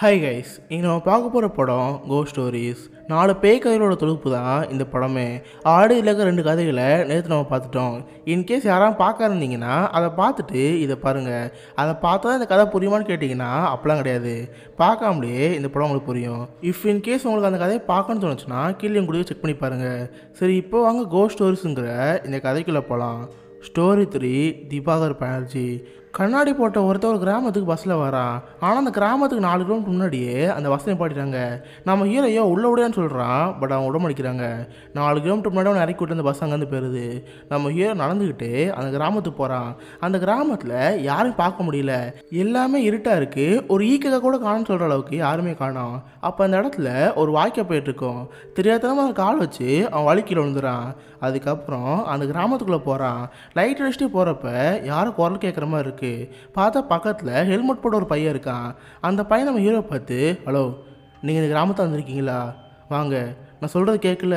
Hi guys, இங்க நாம பார்க்க போற படம் Ghost Stories. 4 பேய் கதைகளோட தொகுப்பு தான் இந்த படமே. ஆடு இலக்க 2 கதைகளை நேத்து நாம பார்த்துட்டோம். இன் கேஸ் யாராவது பார்க்க இருந்தீங்கன்னா அதை பார்த்துட்டு இத பாருங்க. அதை பார்த்தா இந்த கதை புரியுமான்னு கேட்டிங்கன்னா அப்பலாம் கிடையாது. பார்க்காமலே இந்த படம் உங்களுக்கு புரியும். இஃப் இன் கேஸ் உங்களுக்கு அந்த கதையை பார்க்கணும்னு தோணுச்சுனா கீழே கூட செக் பண்ணி பாருங்க. சரி, இப்போ வாங்க Ghost Storiesங்கற இந்த கதைக்குள்ள போலாம். ஸ்டோரி 3 திவாகர் பானர்ஜி. கண்ணாடி போட்ட ஒருத்தர் கிராமத்துக்கு பஸ்ஸில் வரான். ஆனால் அந்த கிராமத்துக்கு 4 கிலோமீட்டர் முன்னாடியே அந்த பஸ்ஸை நிப்பாட்டிட்டாங்க. நம்ம ஹீரோயோ உள்ளே விடையான்னு சொல்கிறான், பட் அவன் உடம்பு அடிக்கிறாங்க. 4 கிலோமீட்டர் முன்னாடி அவன் இறக்கி விட்டு அந்த பஸ் அங்கேருந்து போயிடுது. நம்ம ஹீரோ நடந்துக்கிட்டு அந்த கிராமத்துக்கு போகிறான். அந்த கிராமத்தில் யாரும் பார்க்க முடியல, எல்லாமே இருட்டாக இருக்குது. ஒரு ஈக்கை கூட காணும்னு சொல்கிற அளவுக்கு யாருமே காணோம். அப்போ அந்த இடத்துல ஒரு வாய்க்கா போயிட்டுருக்கோம். தெரியாதனமாக அந்த கால் வச்சு அவன் வலிக்கில் விழுந்துறான். அதுக்கப்புறம் அந்த கிராமத்துக்குள்ளே போகிறான். லைட் அடிச்சுட்டு போகிறப்ப யாரும் குரல் கேட்குற மாதிரி இருக்குது. பார்த்தா பக்கத்தில் ஹெல்மெட் போட ஒரு பையன் இருக்கான். அந்த பையன் நம்ம ஹீரோ பார்த்து, ஹலோ நீங்கள் இந்த கிராமத்தில் வந்திருக்கீங்களா, வாங்க, நான் சொல்கிறது கேட்கல,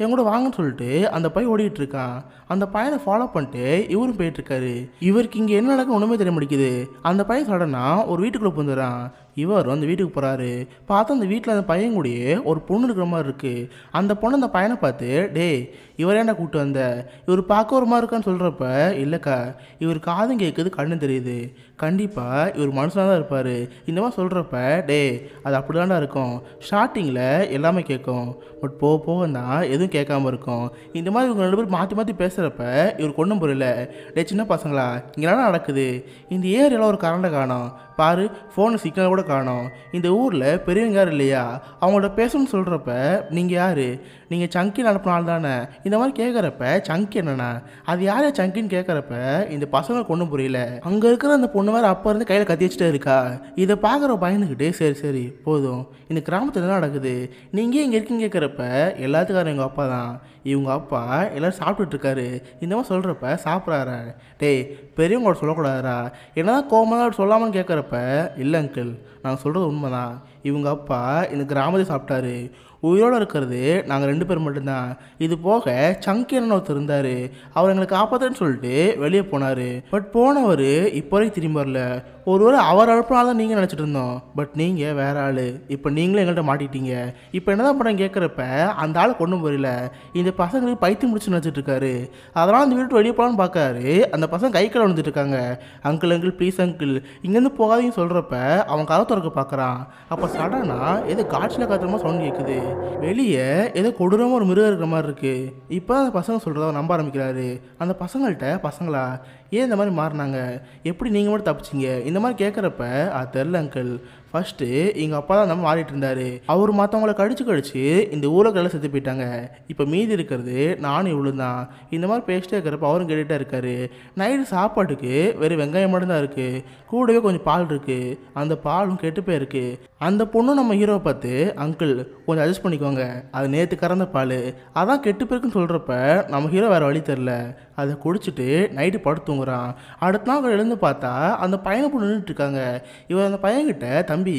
என் கூட வாங்கன்னு சொல்லிட்டு அந்த பையன் ஓடிக்கிட்டு இருக்கான். அந்த பையனை ஃபாலோ பண்ணிட்டு இவரும் போயிட்டுருக்காரு. இவருக்கு இங்கே என்ன நடக்குன்னு ஒன்றுமே தெரிய முடிக்குது. அந்த பையன் சடனாக ஒரு வீட்டுக்குள்ளே போந்துடுறான். இவரும் அந்த வீட்டுக்கு போகிறாரு. பார்த்தா அந்த வீட்டில் அந்த பையன் கூடயே ஒரு பொண்ணு இருக்கிற மாதிரி இருக்குது. அந்த பொண்ணு அந்த பையனை பார்த்து, டே இவரேண்டா கூப்பிட்டு வந்த, இவர் பார்க்க ஒரு மாதிரி இருக்கான்னு சொல்கிறப்ப, இல்லைக்கா இவர் காதும் கேட்குது கண்ணு தெரியுது, கண்டிப்பாக இவர் மனுஷனாக தான் இருப்பார், இந்த மாதிரி சொல்கிறப்ப, டே அது அப்படி தாண்டா இருக்கும், ஸ்டார்டிங்கில் எல்லாமே கேட்கும், பட் போக போக தான் எதுவும் கேட்காம இருக்கும், இந்த மாதிரி இவங்க 2 பேர் மாற்றி மாற்றி பேசுகிறப்ப இவர் ஒன்றும் புரியல. டே சின்ன பசங்களா, இங்கெல்லாம் நடக்குது, இந்த ஏரியாவில் ஒரு கரண்டை காணும் பாரு, ஃபோனு சிக்னல் கூட காணும், இந்த ஊரில் பெரியவங்க யார் இல்லையா, அவங்கள்ட்ட பேசணும்னு சொல்கிறப்ப, நீங்கள் யார், நீங்கள் சங்கி நடப்பின ஆள் தானே, இந்த மாதிரி கேட்குறப்ப சங்கி என்னண்ணா, அது யார் சங்கின்னு கேட்குறப்ப இந்த பசங்களுக்கு ஒன்றும் புரியல. அங்கே இருக்கிற அந்த பொண்ணு வேறு அப்போ இருந்து கையில் கத்தி வச்சுட்டே இருக்கா. இதை பார்க்குற பயந்துக்கிட்டே, சரி சரி போதும், இந்த கிராமத்தில் என்ன நடக்குது, நீங்கள் இங்கே இருக்குன்னு கேட்குறப்ப, எல்லாத்துக்காரும் எங்கள் அப்பா தான், இவங்க அப்பா எல்லோரும் சாப்பிட்டுட்ருக்காரு, இந்த மாதிரி சொல்கிறப்ப சாப்பிட்றாரு. டேய் பெரியவங்களோட சொல்லக்கூடாதுரா, என்ன தான் கோமதான் சொல்லாமன்னு கேட்குறப்ப, இல்லை அங்கிள் நாங்கள் சொல்கிறது உண்மை தான், இவங்க அப்பா இந்த கிராமத்தை சாப்பிட்டாரு, உயிரோடு இருக்கிறது நாங்கள் 2 பேர் மட்டும்தான், இது போக சங்கி என்ன ஒருத்தர் இருந்தார், அவர் எங்களை காப்பாற்றுன்னு சொல்லிட்டு வெளியே போனார், பட் போனவர் இப்போ வரைக்கும் திரும்பி வரல, ஒருவேளை அவர் அனுப்பினால தான் நீங்கள் நினச்சிட்டு இருந்தோம், பட் நீங்கள் வேறு ஆள், இப்போ நீங்களும் எங்கள்கிட்ட மாட்டிக்கிட்டீங்க, இப்போ என்ன தான் பண்ணுறேன் கேட்குறப்ப அந்த ஆள் கொண்டு போயிடல, இந்த பசங்களுக்கு பைத்தியம் முடிச்சு நினச்சிட்ருக்காரு, அதனால் அந்த வீட்டு வெளியே போகலான்னு பார்க்காரு, அந்த பசங்க கை கீழே விழுந்துட்டுருக்காங்க, அங்கிள் அங்கிள் ப்ளீஸ் அங்கிள் இங்கேருந்து போகாதீங்கன்னு சொல்கிறப்ப அவன் கதை திறக்க பார்க்குறான். அப்போ சடனாக ஏதோ காட்சியில் காத்திரமா சவுண்ட் கேட்குது, வெளியே ஏதோ கொடூரமாக ஒரு மிருகம் இருக்கிற மாதிரி இருக்குது. இப்போ அந்த பசங்க சொல்கிறத நம்ப ஆரம்பிக்கிறாரு. அந்த பசங்கள்கிட்ட, பசங்களா ஏன் இந்த மாதிரி மாறினாங்க, எப்படி நீங்கள் மட்டும் தப்பிச்சிங்க, இந்த மாதிரி கேட்குறப்ப, அது தெரில அங்கிள், ஃபஸ்ட்டு எங்கள் அப்பா தான் நம்ம மாறிட்டு இருந்தார், அவர் மற்றவங்களை கடிச்சு இந்த ஊரக்கெல்லாம் செத்து போயிட்டாங்க, இப்போ மீதி இருக்கிறது நானும் இவ்வளோ தான், இந்த மாதிரி பேசிட்டே இருக்கிறப்ப அவரும் கேட்டுகிட்டே இருக்காரு. நைட்டு சாப்பாட்டுக்கு வெறும் வெங்காயம் மட்டும்தான் இருக்குது, கூடவே கொஞ்சம் பால் இருக்குது, அந்த பாலும் கெட்டு போயிருக்கு. அந்த பொண்ணும் நம்ம ஹீரோவை பார்த்து, அங்கிள் கொஞ்சம் அட்ஜஸ்ட் பண்ணிக்கோங்க, அது நேற்று கறந்த பால் அதான் கெட்டு போயிருக்குன்னு சொல்கிறப்ப நம்ம ஹீரோ வேறு வழி தெரில, அதை குடிச்சிட்டு நைட்டு படுத்து தூங்குறான். அடுத்த நாள் அவர் எழுந்து பார்த்தா அந்த பையனை போய் நின்றுட்டுருக்காங்க. இவர் அந்த பையன்கிட்ட, தம்பி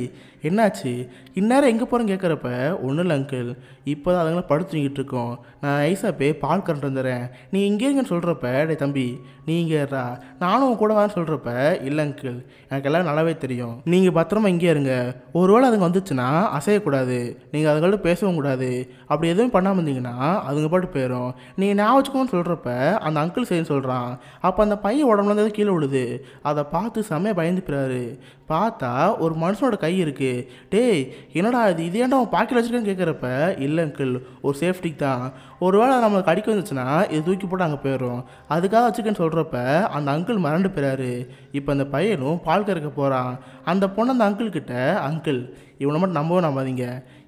என்னாச்சு, இந்நேரம் எங்கே போகிறேன்னு கேட்குறப்ப, ஒன்றும் இல்லை அங்கிள், இப்போ தான் அதுங்களை படுத்துங்கிட்டு இருக்கோம், நான் ஐசா போய் பால் கரண்ட் வந்துடுறேன், நீ இங்கே இருங்கன்னு சொல்கிறப்ப, டே தம்பி நீ இங்கே ஏறா, நானும் உன் கூட வான்னு சொல்கிறப்ப, இல்லை அங்கிள் எனக்கு எல்லாம் நல்லாவே தெரியும், நீங்கள் பத்திரமா இங்கே இருங்க, ஒருவேளை அதுங்க வந்துச்சுன்னா அசையக்கூடாது, நீங்கள் அதுங்கள்ட்ட பேசவும் கூடாது, அப்படி எதுவும் பண்ணாமல் இருந்தீங்கன்னா அதுங்க பாட்டு போயிடும், நீங்கள் நான் வச்சுக்கோன்னு சொல்கிறப்ப அந்த அங்கிள் சரின்னு சொல்கிறான். அப்போ அந்த பையன் உடம்புல இருந்து கீழே விழுது. அதை பார்த்து செம்மையை பயந்துக்கிறாரு. பார்த்தா ஒரு மனுஷனோட கை இருக்குது. டேய் என்னடா இது, இது ஏன்டா அவன் பாக்கெட் வச்சுருக்கேன்னு கேட்குறப்ப, இல்லை அங்கிள் ஒரு சேஃப்டிக்கு தான், ஒரு வேளை நம்மளுக்கு அடிக்க வந்துச்சுன்னா இது தூக்கி போட்டு அங்கே போயிடும், அதுக்காக வச்சுக்கன்னு சொல்கிறப்ப அந்த அங்கிள் மறண்டு போயிறாரு. இப்போ அந்த பையனும் பால் கறக்க போகிறான். அந்த பொண்ணு அந்த அங்கிள்கிட்ட, அங்கிள் இவனை மட்டும் நம்பவும் நம்பாதீங்க,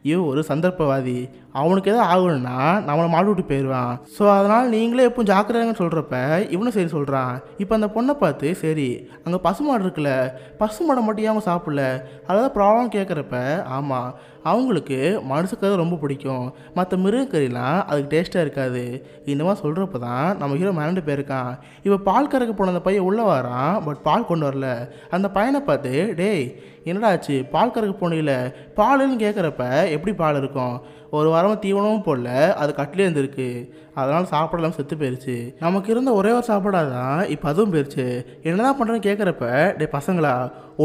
இவன் ஒரு சந்தர்ப்பவாதி, அவனுக்கு எதாவது ஆகணும்னா நம்மளை மாட்டு விட்டு போயிடுவான், ஸோ அதனால் நீங்களே எப்பவும் ஜாக்கிரதாங்கன்னு சொல்கிறப்ப இவனும் சரி சொல்கிறான். இப்போ அந்த பொண்ணை பார்த்து, சரி அங்கே பசுமாடு இருக்குல்ல, பசுமாடை மட்டும் அவங்க சாப்பிடல, அதாவது ப்ராப்ளம் கேட்குறப்ப, ஆமாம் அவங்களுக்கு மனுஷக்கறி ரொம்ப பிடிக்கும், மற்ற மிருகக்கறிலாம் அதுக்கு டேஸ்ட்டாக இருக்காது, இந்த மாதிரி சொல்கிறப்ப தான் நம்ம ஹீரோ மிரண்டு போயிருக்கான். இப்போ பால் கறக்க போன அந்த பையன் உள்ளே வரான், பட் பால் கொண்டு வரல. அந்த பையனை பார்த்து, டேய் என்னடா ஆச்சு, பால் கறக்க போனில்ல, பாலுன்னு கேட்குறப்ப, எப்படி பால் இருக்கும், ஒரு வாரமாக தீவனமும் போடல, அது கட்டிலே இருந்திருக்கு, அதனால சாப்பிடலாம் செத்து போயிருச்சு. நமக்கு இருந்த ஒரே ஒரு சாப்பாடாதான் இப்போ அதுவும் போயிருச்சு. என்னதான் பண்ணுறேன்னு கேட்குறப்ப, டே பசங்களா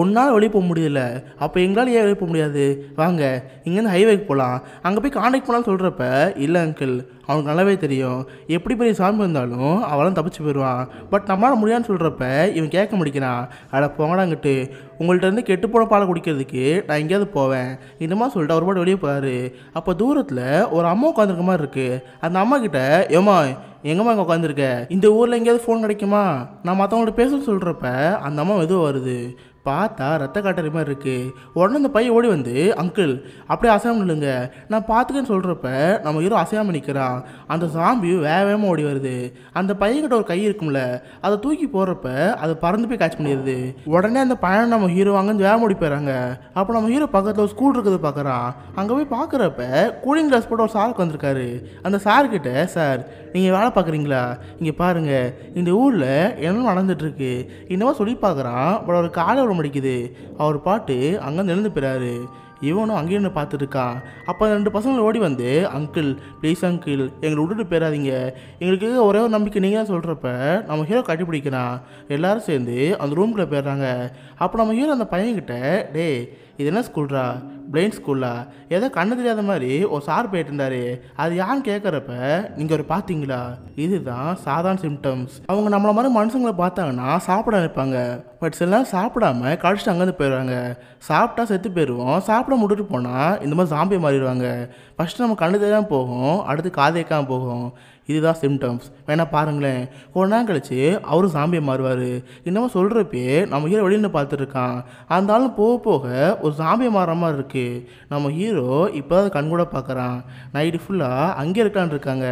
ஒன்றால் வெளியே போக முடியல, அப்போ எங்களால் ஏன் வெளியே போக முடியாது, வாங்க இங்கேருந்து ஹைவேக்கு போகலாம், அங்கே போய் காண்டாக்ட் பண்ணலான்னு சொல்கிறப்ப, இல்லை அங்கிள் அவனுக்கு நல்லாவே தெரியும் எப்படி பெரிய சாமி வந்தாலும் அவளாம் தப்பிச்சு போயிடுவான், பட் நம்மளால் முடியாதுன்னு சொல்கிறப்ப இவன் கேட்க முடிக்கிறான், அட போங்கடாங்கிட்டு உங்கள்கிட்ட இருந்து கெட்டு போன பாலை குடிக்கிறதுக்கு நான் எங்கேயாவது போவேன் இந்த மாதிரி சொல்லிட்டு அவர் பாட்டு வெளியே போகிறாரு. அப்போ தூரத்தில் ஒரு அம்மா உட்காந்துருக்க மாதிரி இருக்குது. அந்த அம்மாக்கிட்ட, ஏமா எங்கம்மா இங்கே உட்காந்துருக்க, இந்த ஊரில் எங்கேயாவது ஃபோன் கிடைக்குமா, நான் மற்றவங்கள்ட்ட பேசணும்னு சொல்கிறப்ப அந்த அம்மா எதுவும் வருது, பார்த்தா ரத்த காட்டறி மாதிரி இருக்குது. உடனே இந்த பையன் ஓடி வந்து, அங்கிள் அப்படியே அசையாமல் இல்லைங்க நான் பார்த்துக்கன்னு சொல்கிறப்ப நம்ம ஹீரோ அசையாமல் நிற்கிறான். அந்த சாம்பியும் வேகமாக ஓடி வருது. அந்த பையன்கிட்ட ஒரு கை இருக்கும்ல, அதை தூக்கி போடுறப்ப அதை பறந்து போய் கேட்ச் பண்ணிடுது. உடனே அந்த பையன் நம்ம ஹீரோ வாங்கன்னு வேகம் ஓடி போயிடறாங்க. அப்போ நம்ம ஹீரோ பக்கத்தில் ஒரு ஸ்கூல் இருக்குது பார்க்குறான். அங்கே போய் பார்க்குறப்ப கூலிங் கிளாஸ் போட்டு ஒரு சாருக்கு வந்திருக்காரு. அந்த சார்கிட்ட, சார் நீங்கள் வேலை பார்க்குறீங்களா, இங்கே பாருங்கள் இந்த ஊரில் என்ன நடந்துட்டுருக்கு இன்னமும் சொல்லி பார்க்குறான். பட் ஒரு காலை முடிக்குது அவர் பாட்டு அங்கே எழுந்து போறாரு. இவனும் அங்கேயே என்ன பார்த்துருக்கான். அப்போ ரெண்டு பசங்களை ஓடி வந்து, அங்கிள் ப்ளீஸ் அங்கிள் எங்களை விட்டுட்டு போயிடாதீங்க, எங்களுக்கு ஒரே ஒரு நம்பிக்கை நீங்கள் சொல்கிறப்ப நம்ம ஹீரோ கட்டிப்பிடிக்கிறான். எல்லோரும் சேர்ந்து அந்த ரூம்குள்ளே போயிடுறாங்க. அப்போ நம்ம ஹீரோ அந்த பையன்கிட்ட, டே இது என்ன ஸ்கூல்ரா, பிளைண்ட் ஸ்கூலா, ஏதோ கண்ணு தெரியாத மாதிரி ஒரு சார் போயிட்டு இருந்தார், அது யாருன்னு கேட்குறப்ப நீங்கள் ஒரு பார்த்தீங்களா, இதுதான் சாதாரண சிம்டம்ஸ், அவங்க நம்மளை மாதிரி மனுஷங்களை பார்த்தாங்கன்னா சாப்பிட நினைப்பாங்க, பட் சிலர் சாப்பிடாம கழிச்சிட்டு அங்கேருந்து போயிடுவாங்க, சாப்பிட்டா செத்து போயிடுவோம், சாப்பிட விட்டுட்டு போனால் இந்த மாதிரி சாம்பி மாறிடுவாங்க, ஃபஸ்ட்டு நம்ம கண்ணு தெரியாமல் போகும், அடுத்து காதேக்காமல் போகும், இதுதான் சிம்டம்ஸ் வேணா பாருங்களேன். ஒரு நாள் கழிச்சு அவரும் சாம்பியை மாறுவார். இன்னமும் சொல்கிறப்பே நம்ம ஹீரோ வெளியில் பார்த்துருக்கான். அந்த ஆளும் போக போக ஒரு சாம்பியை மாறுற மாதிரி இருக்குது. நம்ம ஹீரோ இப்போ தான் கண் கூட பார்க்குறான். நைட்டு ஃபுல்லாக அங்கே இருக்கான்னு இருக்காங்க.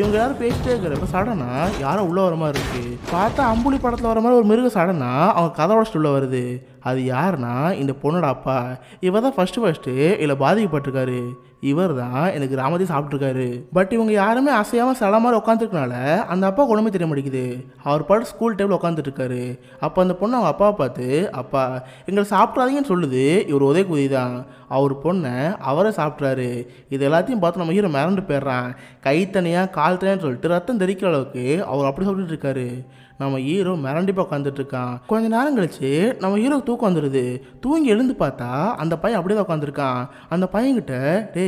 இவங்க யாரும் பேசிட்டே இருக்கிறப்ப சடனாக யாரும் உள்ளே வர மாதிரி இருக்குது. பார்த்தா அம்புலி படத்தில் வர மாதிரி ஒரு மிருகம் சடனாக அவங்க கதவோட ஸ்டூலில் வருது. அது யாருன்னா இந்த பொண்ணோட அப்பா. இவர் தான் ஃபஸ்ட்டு இதில் பாதிக்கப்பட்டிருக்காரு. இவர் தான் எனக்கு கிராமத்தையும் சாப்பிட்ருக்காரு. பட் இவங்க யாருமே அசையாமல் சில மாதிரி உட்காந்துருக்கனால அந்த அப்பா ஒன்றுமே தெரிய மாட்டேங்குது. அவர் பாட்டு ஸ்கூல் டேபிள் உட்காந்துட்டுருக்காரு. அப்போ அந்த பொண்ணு அவங்க அப்பாவை பார்த்து, அப்பா எங்களை சாப்பிட்றாதீங்கன்னு சொல்லுது. இவர் உதய குதி தான். அவர் பொண்ணை அவரை சாப்பிட்றாரு. இது எல்லாத்தையும் பார்த்து நம்ம ஹீரோ மிரண்டு போயிடுறான். கை தனியாக கால் தனியான்னு சொல்லிட்டு ரத்தம் தெரிக்கிற அளவுக்கு அவர் அப்படி சாப்பிட்டுட்டு இருக்காரு. நம்ம ஹீரோ மிரண்டிப்பாக உட்காந்துட்டு இருக்கான். கொஞ்ச நேரம் கழிச்சு நம்ம ஹீரோ தூக்கம் வந்துடுது. தூங்கி எழுந்து பார்த்தா அந்த பையன் அப்படியே தான் உட்காந்துருக்கான். அந்த பையன்கிட்ட, டே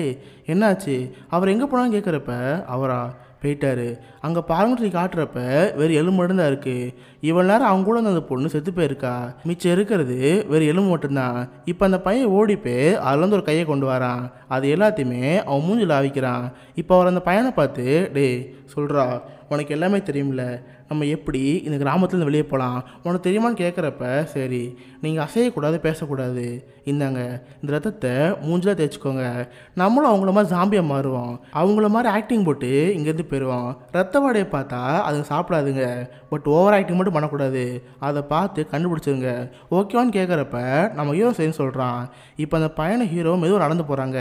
என்னாச்சு, அவர் எங்கே போனான்னு கேட்குறப்ப, அவரா போயிட்டாரு அங்கே பாருங்கன்னு சொல்லி காட்டுறப்ப வேறு எலும்பு மட்டும்தான் இருக்குது. இவ்வளோ நேரம் அவங்க கூட அந்த பொண்ணு செத்து போயிருக்கா, மிச்சம் இருக்கிறது வேறு எலும்பு மட்டும்தான். இப்போ அந்த பையன் ஓடி போய் அதுலேருந்து ஒரு கையை கொண்டு வரான். அது எல்லாத்தையுமே அவன் மூஞ்சில் ஆவிக்கிறான். இப்போ அவர் அந்த பையனை பார்த்து, டே சொல்கிறா உனக்கு எல்லாமே தெரியும்ல, நம்ம எப்படி இந்த கிராமத்துலேருந்து வெளியே போகலாம் உனக்கு தெரியுமான்னு கேட்குறப்ப, சரி நீங்கள் அசையக்கூடாது பேசக்கூடாது, இந்தாங்க இந்த ரத்தத்தை மூஞ்சில் தேய்ச்சிக்கோங்க, நம்மளும் அவங்கள மாதிரி ஜாம்பியாக மாறுவோம், அவங்கள மாதிரி ஆக்டிங் போட்டு இங்கேருந்து போயிடுவோம், ரத்த வாடையை பார்த்தா அதுங்க சாப்பிடாதுங்க, பட் ஓவர் ஆக்டிங் மட்டும் பண்ணக்கூடாது, அதை பார்த்து கண்டுபிடிச்சிருங்க ஓகேவான்னு கேட்குறப்ப நம்ம ஹீரோ சரின்னு சொல்கிறான். இப்போ அந்த பையனை ஹீரோ மெதுவாக நடந்து போகிறாங்க.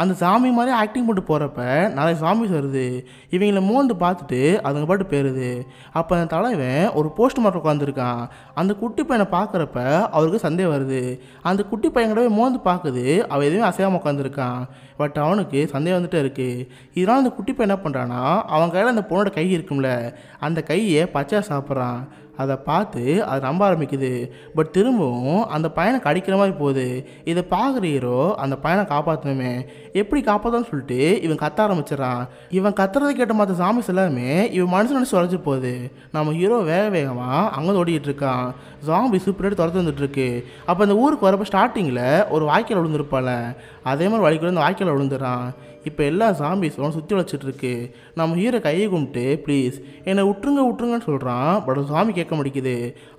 அந்த சாமி மாதிரி ஆக்டிங் போட்டு போகிறப்ப நிறைய சாமிஸ் வருது. இவங்களை மோந்து பார்த்துட்டு அதுங்க பாட்டு போயிடுது. அப்போ அந்த தலைவன் ஒரு போஸ்ட் மார்க் உட்காந்துருக்கான். அந்த குட்டி பையனை பார்க்குறப்ப அவருக்கு சந்தேகம் வருது. அந்த குட்டி பையன் கூடவே மோந்து பார்க்குது, அவன் எதுவுமே அசையாமல் உட்காந்துருக்கான். பட் அவனுக்கு சந்தேகம் வந்துட்டே இருக்குது. இதனால் அந்த குட்டி பையன் என்ன பண்ணுறான்னா, அவன் கையில் அந்த பொண்ணோட கை இருக்கும்ல, அந்த கையை பச்சையாக சாப்பிட்றான். அதை பார்த்து அது நம்ப ஆரம்பிக்குது. பட் திரும்பவும் அந்த பையனை கடிக்கிற மாதிரி போகுது. இதை பார்க்குற ஹீரோ அந்த பையனை காப்பாற்றணுமே, எப்படி காப்பாற்றணும்னு சொல்லிட்டு இவன் கத்த ஆரம்பிச்சிடறான். இவன் கத்துறதை கேட்ட மற்ற சாமிஸ் எல்லாமே இவன் மனசு நினச்சி உழைச்சி போகுது. நம்ம ஹீரோ வேக வேகமாக அங்கே ஓடிக்கிட்டு இருக்கான். ஜாம்பி சூப்பரேட்டு துரத்து வந்துட்டுருக்கு. அப்போ அந்த ஊருக்கு வரப்போ ஸ்டார்டிங்கில் ஒரு வாய்க்கால் விழுந்துருப்பாள், அதே மாதிரி வழிக்குள்ள அந்த வாய்க்கால் விழுந்துடுறான். இப்போ எல்லா ஜாம்பிஸும் சுற்றி வளைச்சிட்ருக்கு. நம்ம ஹீரோ கையை கும்பிட்டு, ப்ளீஸ் என்னை விட்டுருங்க விட்டுருங்கன்னு சொல்கிறான். பட் சாமி கேட்க மாட்டேங்குது.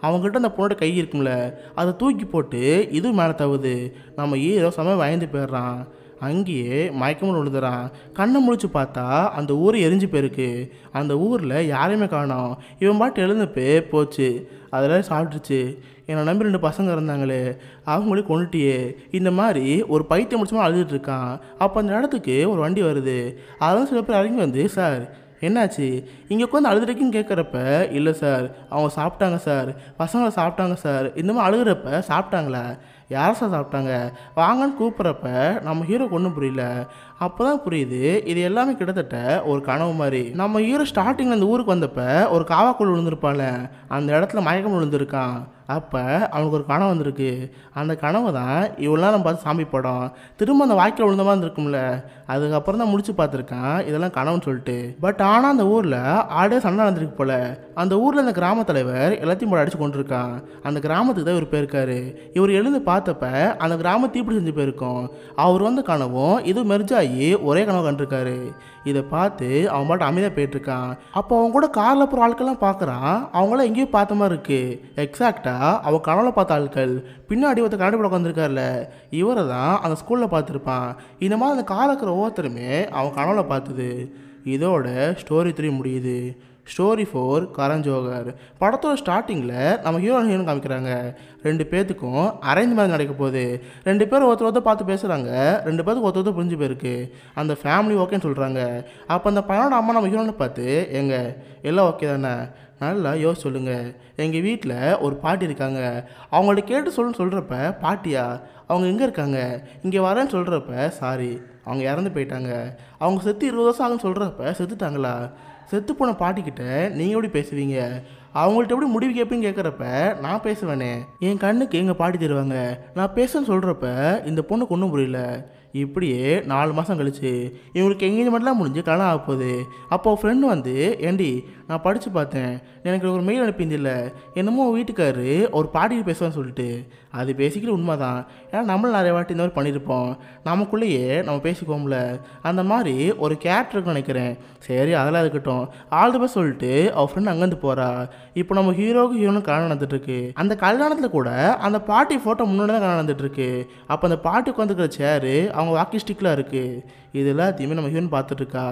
அவங்ககிட்ட அந்த பொண்ணோட கை இருக்கும்ல, அதை தூக்கி போட்டு இதுவும் மேலே தவுது. நம்ம ஹீரோ சமயம் வாய்ந்து போயிடுறான். அங்கேயே மயக்கமும் விழுந்துறான். கண்ணை முழிச்சு பார்த்தா அந்த ஊர் எரிஞ்சு போயிருக்கு. அந்த ஊரில் யாரையுமே காணோம். இவன் பாட்டு எழுந்து போச்சு, அதெல்லாம் சாப்பிட்டுருச்சு, என்னை நம்பி ரெண்டு பசங்க இருந்தாங்களே அவங்களே கொண்டுட்டியே இந்த மாதிரி ஒரு பைத்தியம் முடிச்சமாக அழுதுகிட்ருக்கான். அப்போ அந்த இடத்துக்கு ஒரு வண்டி வருது. அதெல்லாம் சில பேர் இறங்கி வந்து, சார் என்னாச்சு இங்கே உட்காந்து அழுதுறக்குன்னு கேட்குறப்ப, இல்லை சார் அவங்க சாப்பிட்டாங்க சார், பசங்களை சாப்பிட்டாங்க சார் இந்த மாதிரி அழுகிறப்ப சாப்பிட்டாங்களா, யார் சார் சாப்பிட்டாங்க வாங்கன்னு கூப்பிட்றப்ப நம்ம ஹீரோக்கு ஒன்றும் புரியல. அப்போ தான் புரியுது இது எல்லாமே கிட்டத்தட்ட ஒரு கனவு மாதிரி. நம்ம ஹீரோ ஸ்டார்டிங்கில் இந்த ஊருக்கு வந்தப்போ ஒரு காவாக்குள் விழுந்திருப்பாள், அந்த இடத்துல மயக்கம் விழுந்திருக்கான். அப்போ அவனுக்கு ஒரு கனவு வந்திருக்கு, அந்த கனவு தான் இவ்வளோ நம்ம பார்த்து சாமி படம் திரும்ப அந்த வாய்க்கால் விழுந்த மாதிரி இருக்கும்ல, அதுக்கப்புறம் தான் முடிச்சு பார்த்துருக்கான் இதெல்லாம் கனவுன்னு சொல்லிட்டு. பட் ஆனால் அந்த ஊரில் ஆடே சண்டை நடந்திருக்கு போல். அந்த ஊரில் அந்த கிராம தலைவர் எல்லாத்தையும் போட அடிச்சு கொண்டிருக்கான். அந்த கிராமத்துக்கு தான் இவர் போயிருக்காரு. இவர் எழுந்து பார்த்தப்ப அந்த கிராம தீப்பிடி செஞ்சு போயிருக்கோம். அவர் வந்து கனவும் இது மெர்ஜாகி ஒரே கனவு கண்டிருக்காரு. இதை பார்த்து அவன் பாட்டு அமைதியாக போயிட்டுருக்கான். அப்போ அவங்க கூட காரில் போகிற ஆட்கள்லாம் பார்க்குறான், அவங்களாம் எங்கேயும் பார்த்த மாதிரி இருக்குது. எக்ஸாக்டாக அவன் கனவுல பார்த்த ஆட்கள் பின்னாடி ஒருத்தர் கண்ணாடி போட உட்காந்துருக்காருல, இவரை தான் அந்த ஸ்கூலில் பார்த்துருப்பான். இந்த மாதிரி அந்த காலக்கிற ஒவ்வொருத்தருமே அவன் கனவுல பார்த்தது. இதோட ஸ்டோரி 3 முடியுது. ஸ்டோரி 4 கரண் ஜோகர். படத்தோட ஸ்டார்டிங்கில் நம்ம ஹீரோ ஹீரோன்னு காமிக்கிறாங்க. ரெண்டு பேர்த்துக்கும் அரேஞ்ச் மேரேஜ் நடக்க போகுது. ரெண்டு பேரும் ஒருத்தர் பார்த்து பேசுகிறாங்க, ரெண்டு பேருக்கு ஒருத்தர் புரிஞ்சு போயிருக்கு. அந்த ஃபேமிலி ஓகேன்னு சொல்கிறாங்க. அப்போ அந்த பையனோட அம்மா நம்ம ஹீரோன்னு பார்த்து எங்க எல்லாம் ஓகே தானே, நல்லா யோசிச்சு சொல்லுங்கள், எங்கள் வீட்டில் ஒரு பாட்டி இருக்காங்க, அவங்கள்ட்ட கேட்டு சொல்கிறப்ப பாட்டியா அவங்க எங்கே இருக்காங்க, இங்கே வரேன்னு சொல்கிறப்ப சாரி அவங்க இறந்து போயிட்டாங்க, அவங்க செத்து 20 வருஷம் ஆகுன்னு சொல்கிறப்ப செத்துட்டாங்களா, செத்து போன பாட்டிக்கிட்ட நீங்கள் எப்படி பேசுவீங்க, அவங்கள்ட்ட எப்படி முடிவு கேட்பேன்னு கேட்குறப்ப நான் பேசுவேனே, என் கண்ணுக்கு எங்கள் பாட்டி தருவாங்க, நான் பேசுன்னு சொல்கிறப்ப இந்த பொண்ணுக்கு ஒன்றும் புரியல. இப்படியே 4 மாதம் கழிச்சு இவங்களுக்கு எங்கேஜ்மெண்ட்லாம் முடிஞ்சு கல்யாணம் ஆக போகுது. அப்போ ஃப்ரெண்டு வந்து ஏண்டி நான் படித்து பார்த்தேன், எனக்கு ஒரு மெயில் அனுப்பியிருந்தில்லை, என்னமோ வீட்டுக்காரு ஒரு பாட்டிக்கு பேசுவேன்னு சொல்லிட்டு. அது பேசிக்கிட்டு உண்மை தான். ஏன்னா நம்மளும் நிறைய வாட்டி இந்த மாதிரி பண்ணியிருப்போம், நமக்குள்ளேயே நம்ம பேசிக்குவோம்ல, அந்த மாதிரி ஒரு கேரக்டருக்கு நினைக்கிறேன். சரி அதெல்லாம் இருக்கட்டும், ஆல் தி பெஸ்ட் சொல்லிட்டு அவர் ஃப்ரெண்டு அங்கேருந்து போகிறா. இப்போ நம்ம ஹீரோவுக்கு ஹீரோனு கல்யாணம் நடந்துட்டுருக்கு. அந்த கல்யாணத்தில் கூட அந்த பாட்டி ஃபோட்டோ முன்னாடி தான் கல்யாணம் நடந்துட்டுருக்கு. அப்போ அந்த பாட்டி உட்காந்துக்கிற சேரு அவங்க வாக்கி ஸ்டிக்லாம் இருக்குது. இது எல்லாத்தையுமே நம்ம ஹீரோன் பார்த்துட்ருக்கா.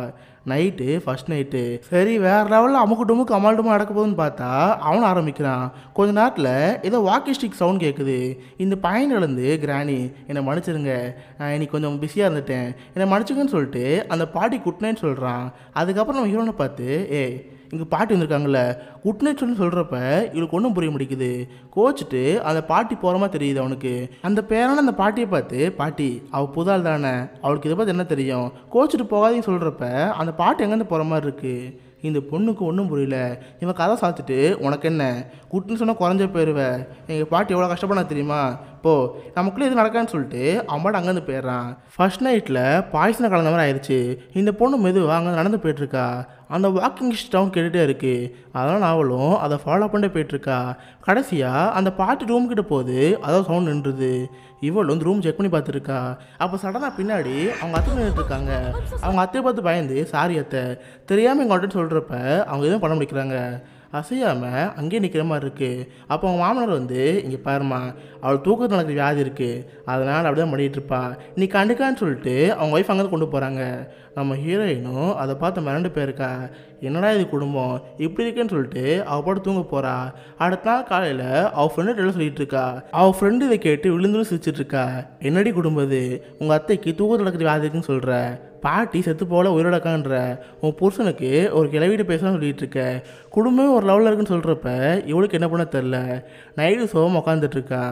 நைட்டு ஃபஸ்ட் நைட்டு சரி வேறு லெவலில் அமுக்குட்டுமு கமால்டுமா நடக்க போகுதுன்னு பார்த்தா அவனும் ஆரம்பிக்கிறான். கொஞ்ச நேரத்தில் ஏதோ வாக்கி ஸ்டிக் சவுண்ட் கேட்குது. இந்த பையன் எழுந்து கிராணி என்னை மன்னிச்சிருங்க, நான் இன்னைக்கு கொஞ்சம் பிஸியாக இருந்துட்டேன், என்னை மன்னிச்சுங்கன்னு சொல்லிட்டு அந்த பாட்டி குட்னேன்னு சொல்கிறான். அதுக்கப்புறம் நம்ம ஹீரோனை பார்த்து ஏய் இங்கே பாட்டி வந்திருக்காங்கள்ல குட் நைட் சொல்லி சொல்கிறப்ப இவளுக்கு ஒன்றும் புரிய முடிக்குது. கோச்சிட்டு அந்த பாட்டி போகிறமா தெரியுது அவனுக்கு. அந்த பேரான அந்த பாட்டியை பார்த்து பாட்டி அவள் புதாள் தானே, அவளுக்கு இதை பற்றி என்ன தெரியும், கோச்சிட்டு போகாதீங்கன்னு சொல்கிறப்ப அந்த பாட்டி எங்கேருந்து போகிற மாதிரி இருக்குது. இந்த பொண்ணுக்கு ஒன்றும் புரியல. இவன் கதை சாத்திட்டு உனக்கு என்ன குட்னு சொன்னால் குறைஞ்ச போயிடுவேன், எங்கள் பாட்டி எவ்வளோ கஷ்டப்படா தெரியுமா, இப்போ நமக்குள்ளே எது நடக்கான்னு சொல்லிட்டு அம்மாட்ட அங்கேருந்து போயிடுறான். ஃபர்ஸ்ட் நைட்டில் பாய்சனை கலந்த மாதிரி ஆயிடுச்சு. இந்த பொண்ணு மெதுவாக அங்கே நடந்து போயிட்டுருக்கா. அந்த வாக்கிங் ஸ்டவுன் கேட்டுகிட்டே இருக்குது. அதனால் அவளும் அதை ஃபாலோ பண்ணிட்டு போயிட்டுருக்கா. கடைசியாக அந்த பாட்டி ரூம்கிட்ட போகுது, அதாவது சவுண்ட் நின்றுது. இவளும் வந்து ரூம் செக் பண்ணி பார்த்துருக்கா. அப்போ சடனாக பின்னாடி அவங்க அத்தை நின்றுட்டுருக்காங்க. அவங்க அத்தையை பார்த்து பயந்து சாரி அத்தை தெரியாமல் எங்கள் அட்டன் சொல்கிறப்ப அவங்க எதுவும் பண்ண முடிக்கிறாங்க, அசையாமல் அங்கேயே நிற்கிற மாதிரி இருக்குது. அப்போ அவங்க மாமனார் வந்து இங்கே பாருமா அவள் தூக்கத்தில் நடக்கிற வியாதி இருக்குது, அதனால் அப்படியே மடிக்கிட்டுருப்பா, நீ கண்டுக்கான்னு சொல்லிட்டு அவங்க ஒய்ஃப் அங்கே கொண்டு போகிறாங்க. நம்ம ஹீரோயினும் அதை பார்த்து மிரண்டு போயிருக்கா. என்னடா இது குடும்பம் இப்படி இருக்குன்னு சொல்லிட்டு அவள் போட்டு தூங்க போகிறா. அடுத்த நாள் காலையில் அவள் ஃப்ரெண்டு டெல்ல சொல்லிகிட்டு இருக்கா. அவள் ஃப்ரெண்டு இதை கேட்டு விழுந்துன்னு சிரிச்சிட்ருக்கா. என்னடி குடும்பம் இது, உங்கள் அத்தைக்கு தூக்கத்தில் நடக்கிற வியாதி இருக்குன்னு சொல்கிற, பாட்டி செத்து போல உயிரோடக்கான்ற, உன் புருஷனுக்கு ஒரு கிளவீடு பேசணும்னு சொல்லிகிட்டு இருக்க, குடும்பமே ஒரு லெவலில் இருக்குன்னு சொல்கிறப்ப இவளுக்கு என்ன பண்ண தெரில. நைட்டு சோகம் உட்காந்துட்ருக்கா.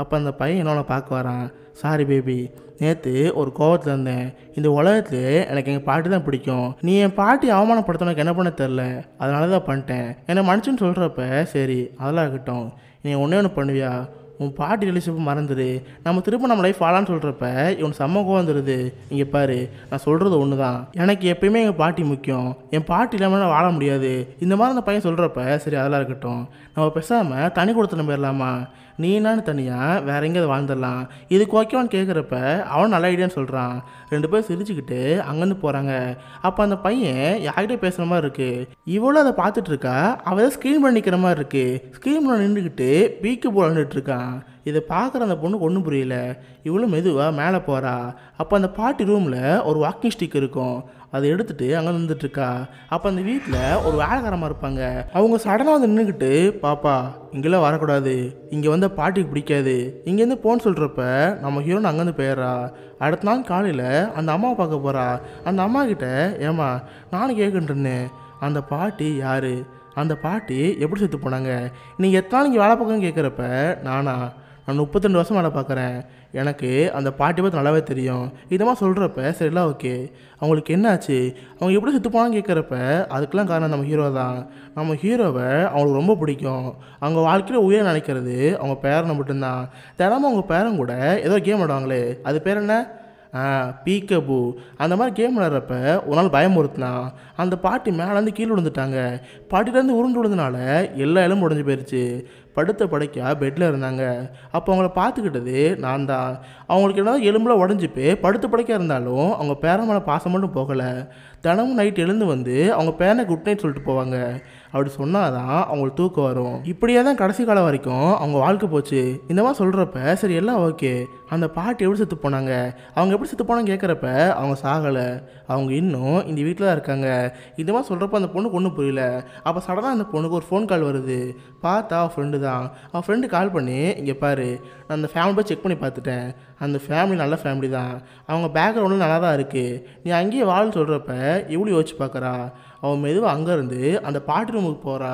அப்போ அந்த பையன் என்னோட பார்க்க வரான். சாரி பேபி, நேற்று ஒரு கோவத்தில் இருந்தேன், இந்த உலகத்தில் எனக்கு எங்கள் பாட்டி தான் பிடிக்கும், நீ என் பாட்டி அவமானப்படுத்தணும் எனக்கு என்ன பண்ண தெரில, அதனால தான் பண்ணிட்டேன், என்னை மனுஷன்னு சொல்கிறப்ப சரி அதெல்லாம் இருக்கட்டும், நீ ஒன்றே ஒன்று பண்ணுவியா, உன் பாட்டி ரிலேஷன் மறந்துடு, நம்ம திரும்ப நம்ம லைஃப் ஆளான்னு சொல்கிறப்ப இவன் சம்மகம் வந்துடுது. இங்கே பாரு நான் சொல்கிறது ஒன்று தான், எனக்கு எப்பயுமே எங்கள் பாட்டி முக்கியம், என் பாட்டி இல்லாமல் நான் வாழ முடியாது, இந்த மாதிரி அந்த பையன் சொல்கிறப்ப சரி அதெல்லாம் இருக்கட்டும், நம்ம பேசாமல் தனி கொடுத்துட்டு போயிடலாமா, நீ என்னான்னு தனியாக வேற எங்கேயாவது வாழ்ந்துடலாம், இதுக்கு ஓகேவான்னு கேட்குறப்ப அவன் நல்ல ஐடியான்னு சொல்கிறான். ரெண்டு பேரும் சிரிச்சுக்கிட்டு அங்கேருந்து போகிறாங்க. அப்போ அந்த பையன் யார்கிட்டே பேசுகிற மாதிரி இருக்குது. இவ்வளோ அதை பார்த்துட்ருக்கா. அவள் ஏதோ ஸ்க்ரீன் பண்ணி நிற்கிற மாதிரி இருக்குது. ஸ்க்ரீன் பண்ணி நின்றுக்கிட்டு பீக்கு போல் நின்றுட்டுருக்கான். இதை பார்க்குற அந்த பொண்ணுக்கு ஒன்றும் புரியல. இவ்வளோ மெதுவாக மேலே போகிறா. அப்போ அந்த பாட்டி ரூமில் ஒரு வாக்கிங் ஸ்டிக் இருக்கும், அதை எடுத்துகிட்டு அங்கே நின்றுட்டுருக்கா. அப்போ அந்த வீட்டில் ஒரு வேலைக்காரமாக இருப்பாங்க. அவங்க சடனாக வந்து நின்றுக்கிட்டு பாப்பா இங்கெல்லாம் வரக்கூடாது, இங்கே வந்து பாட்டிக்கு பிடிக்காது, இங்கேருந்து போன்னு சொல்கிறப்ப நம்ம ஹீரோன்னு அங்கேருந்து போயிடுறா. அடுத்த நாள் காலையில் அந்த அம்மாவை பார்க்க போகிறா. அந்த அம்மாக்கிட்ட ஏமா நானும் கேட்குன்றேன், அந்த பாட்டி யார், அந்த பாட்டி எப்படி செத்து போனாங்க, நீங்கள் எத்தனை நாளைக்கு வேலை பார்க்கணும்னு கேட்குறப்ப நானா நான் 32 வருஷம் வேலை பார்க்குறேன், எனக்கு அந்த பாட்டி பற்றி நல்லாவே தெரியும். இதமாக சொல்கிறப்ப சரிலாம் ஓகே, அவங்களுக்கு என்ன ஆச்சு, அவங்க எப்படி செத்து போனான்னு கேட்குறப்ப அதுக்கெல்லாம் காரணம் நம்ம ஹீரோ தான். நம்ம ஹீரோவை அவங்களுக்கு ரொம்ப பிடிக்கும். அவங்க வாழ்க்கையில் உயிரை நினைக்கிறது அவங்க பேரனை மட்டும்தான். தினமும் அவங்க பேரன் கூட ஏதோ கேம் விடுவாங்களே, அது பேர் என்ன, பீக்கபு. அந்த மாதிரி கேம் விளையாடுறப்ப ஒரு நாள் பயமுறுத்தினான். அந்த பாட்டி மேலேருந்து கீழே விழுந்துட்டாங்க. பாட்டிலேருந்து உருண்டு விழுந்தனால எல்லா எலும்பு உடஞ்சி போயிடுச்சு. படுத்த படைக்க பெட்டில் இருந்தாங்க. அப்போ அவங்கள பார்த்துக்கிட்டது நான் தான். அவங்களுக்கு என்ன எலும்புலாம் உடஞ்சிப்பே படுத்த படைக்க இருந்தாலும் அவங்க பேரன் மேலே பாசம் மட்டும் போகலை. தினமும் நைட் எழுந்து வந்து அவங்க பேரனை குட் நைட் சொல்லிட்டு போவாங்க. அப்படி சொன்னால் தான் அவங்களுக்கு தூக்கம் வரும். இப்படியே தான் கடைசி காலம் வரைக்கும் அவங்க வாழ்க்கை போச்சு. இந்த மாதிரி சொல்கிறப்ப சரி எல்லாம் ஓகே, அந்த பாட்டி எப்படி செத்து போனாங்க, அவங்க எப்படி செத்து போனான்னு கேட்குறப்ப அவங்க சாகலை, அவங்க இன்னும் இந்த வீட்டில் தான் இருக்காங்க. இந்த மாதிரி சொல்கிறப்ப அந்த பொண்ணுக்கு ஒன்றும் புரியல. அப்போ சடனாக அந்த பொண்ணுக்கு ஒரு ஃபோன் கால் வருது. பார்த்தா அவன் ஃப்ரெண்டு தான். அவன் ஃப்ரெண்டு கால் பண்ணி, இங்கே பாரு நான் அந்த ஃபேமிலி போய் செக் பண்ணி பார்த்துட்டேன், அந்த ஃபேமிலி நல்ல ஃபேமிலி தான், அவங்க பேக்ரவுண்டில் நல்லா தான் இருக்குது, நீ அங்கேயே வாழ் சொல்கிறப்ப இவ்வளோ யோசிச்சு பார்க்குறா. அவன் மெதுவாக அங்கேருந்து அந்த பாட்டி ரூமுக்கு போகிறா.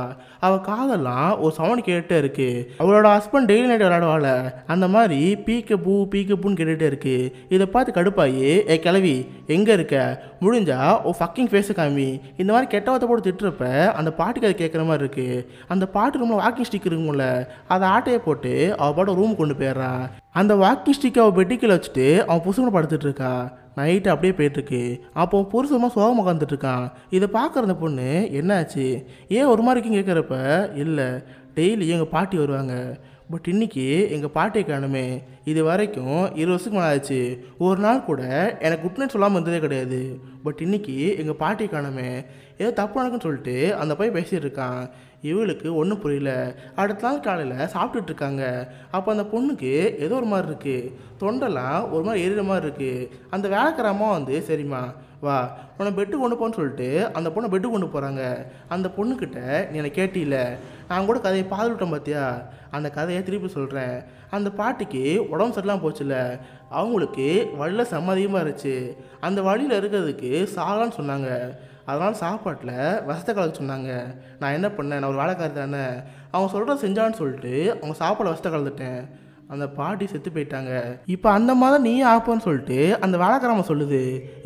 அவள் காதெல்லாம் ஒரு சவுண்ட் கேட்டுகிட்டே இருக்குது. அவளோட ஹஸ்பண்ட் டெய்லி நைட் விளையாடுவாள், அந்த மாதிரி பீக்க பூ பீக்க பூன்னு கேட்டுகிட்டே இருக்குது. இதை பார்த்து கடுப்பாயி, ஏ கிளவி எங்கே இருக்க, முடிஞ்சா ஓ ஃபக்கிங் ஃபேஸு காமி, இந்த மாதிரி கெட்ட வார்த்தை போட்டு திட்டுறப்ப அந்த பாட்டுக்கு அது கேட்குற மாதிரி இருக்குது. அந்த பாட்டு ரூமில் வாக்கிங் ஸ்டிக் இருக்கும்ல, அதை ஆட்டையை போட்டு அவள் பாட்டு ரூம் கொண்டு போயிடுறா. அந்த வாக்கிங் ஸ்டிக்கை அவள் பெட்டிக்கில் வச்சுட்டு அவன் புசுக்குன்னு படுத்துட்டு இருக்கா. நைட்டு அப்படியே போயிட்டுருக்கு. அப்போ புருஷமாக சோகம் உட்காந்துட்டுருக்கான். இதை பார்க்குற அந்த பொண்ணு என்னாச்சு, ஏன் ஒரு மாதிரி இருக்குன்னு கேட்குறப்ப, இல்லை டெய்லி எங்கள் பாட்டி வருவாங்க, பட் இன்றைக்கி எங்கள் பாட்டியை காணுமே, இது வரைக்கும் 20 வருஷத்துக்கு மேலே ஆச்சு, ஒரு நாள் கூட எனக்கு குட் நைட் சொல்லாமல் வந்ததே கிடையாது, பட் இன்றைக்கி எங்கள் பாட்டியை காணுமே, ஏதோ தப்பு நடக்குன்னு சொல்லிட்டு அந்த பையன் பேசிகிட்டு இருக்கான். இவளுக்கு ஒன்றும் புரியல. அடுத்த நாள் காலையில் சாப்பிட்டுட்டு இருக்காங்க. அப்போ அந்த பொண்ணுக்கு ஏதோ ஒரு மாதிரி இருக்குது, தொண்டெல்லாம் ஒரு மாதிரி எரிகிற மாதிரி இருக்குது. அந்த வேலைக்காரமா வந்து, சரிம்மா வா உன்னை பெட்டு கொண்டு போன்னு சொல்லிட்டு அந்த பொண்ணை பெட்டு கொண்டு போகிறாங்க. அந்த பொண்ணுக்கிட்ட நீ என்னை கேட்டியில, நான் கூட கதையை பாதிவிட்டேன் பார்த்தியா, அந்த கதையை திருப்பி சொல்கிறேன். அந்த பாட்டிக்கு உடம்பு சரிலாம் போச்சுல்ல, அவங்களுக்கு வழியில் சம்மதியமாக இருந்துச்சு. அந்த வழியில் இருக்கிறதுக்கு சாகலான்னு சொன்னாங்க, அதனால் சாப்பாட்டில் வசத்தை கலக்க சொன்னாங்க. நான் என்ன பண்ணேன், நான் ஒரு வேலைக்காரி தானே, அவங்க சொல்கிறத செஞ்சான்னு சொல்லிட்டு அவங்க சாப்பாடை வசத்தை கலந்துட்டேன். அந்த பாட்டி செத்து போயிட்டாங்க. இப்போ அந்த மாதிரி நீ ஆப்பன்னு சொல்லிட்டு அந்த வேலைக்காரமா சொல்லுது.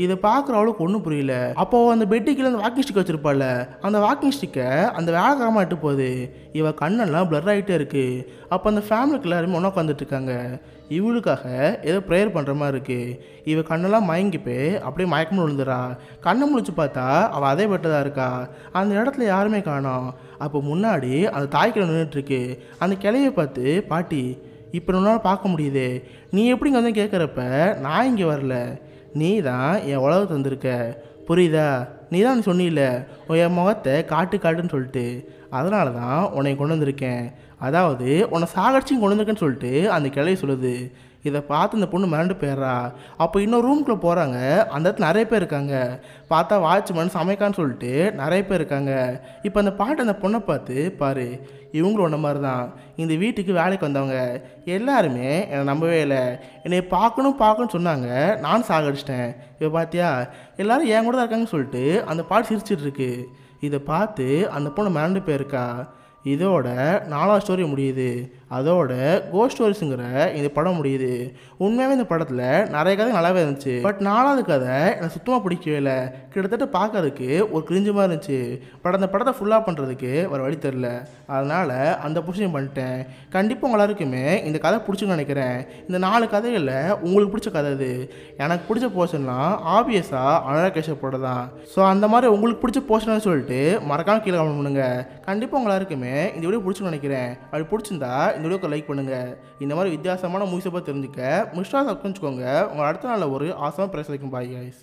இதை பார்க்குற அவளுக்கு ஒன்றும் புரியல. அப்போ அந்த பெட்டிக்கில் அந்த வாக்கிங் ஸ்டிக் வச்சுருப்பாள், அந்த வாக்கிங் ஸ்டிக்கை அந்த வேலைக்காரமாக இட்டு போகுது. இவள் கண்ணெல்லாம் பிளர் ஆகிட்டே இருக்குது. அப்போ அந்த ஃபேமிலிக்கு எல்லாருமே ஒன்றா உட்காந்துட்ருக்காங்க. இவளுக்காக ஏதோ ப்ரேயர் பண்ணுற மாதிரி இருக்குது. இவள் கண்ணெல்லாம் மயங்கி போய் அப்படியே மயக்கம்னு விழுந்துடா. கண்ணை முழிச்சு பார்த்தா அவள் அதே பெட்டதாக இருக்கா. அந்த இடத்துல யாருமே காணோம். அப்போ முன்னாடி அந்த தாய்க்கிழ நின்றுட்டுருக்கு. அந்த கிளையை பார்த்து, பாட்டி இப்போ நம்மளால் பார்க்க முடியுது, நீ எப்படிங்க வந்து கேட்குறப்ப, நான் இங்கே வரல, நீ தான் என் உலகத்தை வந்திருக்க, புரியுதா, நீ தான் நீ சொன்னியில்ல என் முகத்தை காட்டு காட்டுன்னு சொல்லிட்டு, அதனால தான் உன்னை கொண்டு வந்திருக்கேன், அதாவது உன்னை சாகடிச்சும் கொண்டு வந்திருக்கேன்னு சொல்லிட்டு அந்த கிளையை சொல்லுது. இதை பார்த்து இந்த பொண்ணு மிரண்டு போயிடுறா. அப்போ இன்னொரு ரூம்குள்ளே போகிறாங்க. அந்த இடத்துல நிறைய பேர் இருக்காங்க. பார்த்தா வாட்ச்மேன் சமைக்கான்னு சொல்லிட்டு நிறைய பேர் இருக்காங்க. இப்போ அந்த பாட்டு அந்த பொண்ணை பார்த்து, பாரு இவங்களும் ஒன்று மாதிரி தான், இந்த வீட்டுக்கு வேலைக்கு வந்தவங்க எல்லாருமே என்னை நம்பவே இல்லை, என்னை பார்க்கணும்னு சொன்னாங்க, நான் சாகடிச்சிட்டேன், இப்போ பார்த்தியா எல்லோரும் என் கூட தான் இருக்காங்கன்னு சொல்லிட்டு அந்த பாட்டு சிரிச்சிட்ருக்கு. இதை பார்த்து அந்த பொண்ணு மிரண்டு போயிருக்கா. இதோட 4வது ஸ்டோரி முடியுது. அதோட கோஸ்ட் ஸ்டோரிஸுங்கிற இந்த படம் முடியுது. உண்மையாகவே இந்த படத்தில் நிறைய கதை நல்லாவே இருந்துச்சு. பட் 4வது கதை எனக்கு சுத்தமாக பிடிக்கவே இல்லை. கிட்டத்தட்ட பார்க்கறதுக்கு ஒரு கிரிஞ்சுமாக இருந்துச்சு. பட் அந்த படத்தை ஃபுல்லாக பண்ணுறதுக்கு ஒரு வழி தெரில, அதனால் அந்த பொசிஷன் பண்ணிட்டேன். கண்டிப்பாக உங்கள் எல்லாருக்குமே இந்த கதை பிடிச்சுன்னு நினைக்கிறேன். இந்த 4 கதைகளில் உங்களுக்கு பிடிச்ச கதை இது. எனக்கு பிடிச்ச போர்ஷன்லாம் ஆப்வியஸாக அனராகேஷப்போட தான். ஸோ அந்த மாதிரி உங்களுக்கு பிடிச்ச போர்ஷன்னு சொல்லிட்டு மறக்காமல் கீழே கமெண்ட் பண்ணுங்கள். கண்டிப்பாக உங்கள் எல்லாருக்குமே இந்த வீடியோ பிடிச்சுன்னு நினைக்கிறேன். அப்படி பிடிச்சிருந்தா இந்த வீடியோக்கு லைக் பண்ணுங்கள். இந்த மாதிரி வித்தியாசமான மூவிஸை பற்றி தெரிஞ்சுக்க மிஸ்டா சப்ஸ்கிரைப் பண்ணிக்கோங்க. உங்கள் அடுத்த நாளில் ஒரு ஆசமான ப்ரைஸ் வைக்கும். Bye guys.